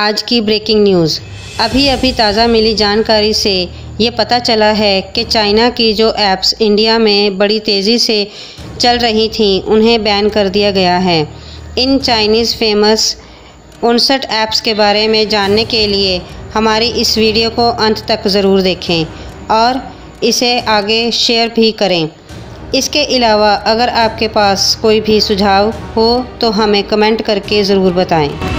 आज की breaking news. अभी अभी ताज़ा मिली जानकारी से ये पता चला है कि चाइना की जो ऐप्स इंडिया में बड़ी तेज़ी से चल रही थीं उन्हें बैन कर दिया गया है। इन चाइनीज़ फेमस 59 ऐप्स के बारे में जानने के लिए हमारी इस वीडियो को अंत तक ज़रूर देखें और इसे आगे शेयर भी करें। इसके अलावा अगर आपके पास कोई भी सुझाव हो तो हमें कमेंट करके ज़रूर बताएं।